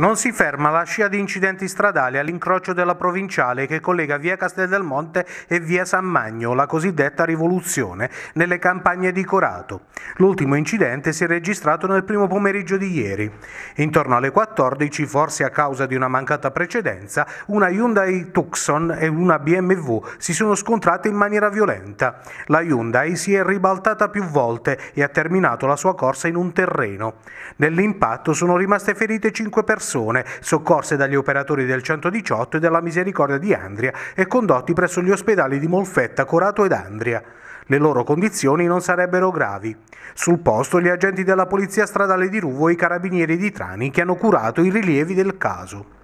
Non si ferma la scia di incidenti stradali all'incrocio della provinciale che collega via Castel del Monte e via San Magno, la cosiddetta Rivoluzione, nelle campagne di Corato. L'ultimo incidente si è registrato nel primo pomeriggio di ieri. Intorno alle 14, forse a causa di una mancata precedenza, una Hyundai Tucson e una BMW si sono scontrate in maniera violenta. La Hyundai si è ribaltata più volte e ha terminato la sua corsa in un terreno. Nell'impatto sono rimaste ferite 5 persone, soccorse dagli operatori del 118 e della Misericordia di Andria e condotti presso gli ospedali di Molfetta, Corato ed Andria. Le loro condizioni non sarebbero gravi. Sul posto gli agenti della Polizia Stradale di Ruvo e i Carabinieri di Trani che hanno curato i rilievi del caso.